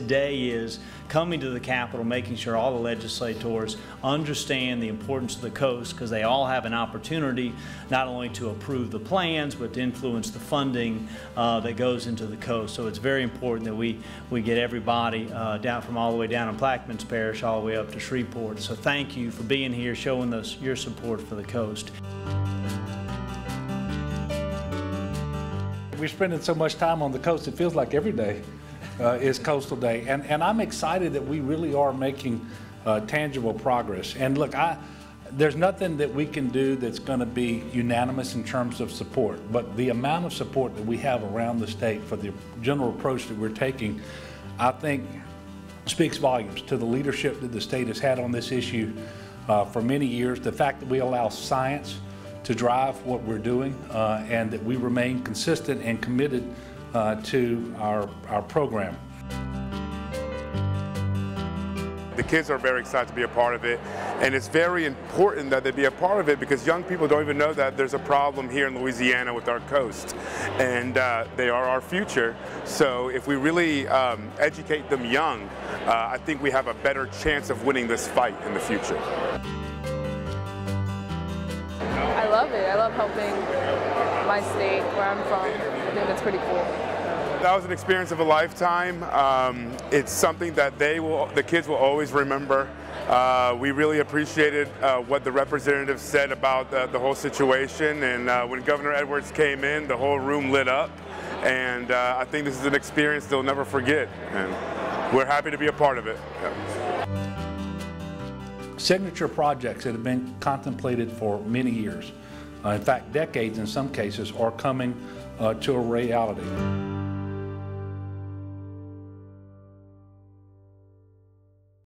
today is coming to the Capitol, making sure all the legislators understand the importance of the coast, because they all have an opportunity not only to approve the plans, but to influence the funding that goes into the coast. So it's very important that we get everybody down from all the way down in Plaquemines Parish all the way up to Shreveport. So thank you for being here, showing us your support for the coast. We're spending so much time on the coast, it feels like every day is Coastal Day. And I'm excited that we really are making tangible progress. And look, there's nothing that we can do that's going to be unanimous in terms of support, but the amount of support that we have around the state for the general approach that we're taking, I think, speaks volumes to the leadership that the state has had on this issue for many years. The fact that we allow science to drive what we're doing, and that we remain consistent and committed to our program. The kids are very excited to be a part of it, and it's very important that they be a part of it, because young people don't even know that there's a problem here in Louisiana with our coast, and they are our future. So if we really educate them young, I think we have a better chance of winning this fight in the future. I love it. I love helping my state, where I'm from. I think that's pretty cool. That was an experience of a lifetime. It's something that the kids will always remember. We really appreciated what the representative said about the whole situation. And when Governor Edwards came in, the whole room lit up. And I think this is an experience they'll never forget. And we're happy to be a part of it. Yeah. Signature projects that have been contemplated for many years, in fact decades in some cases, are coming to a reality.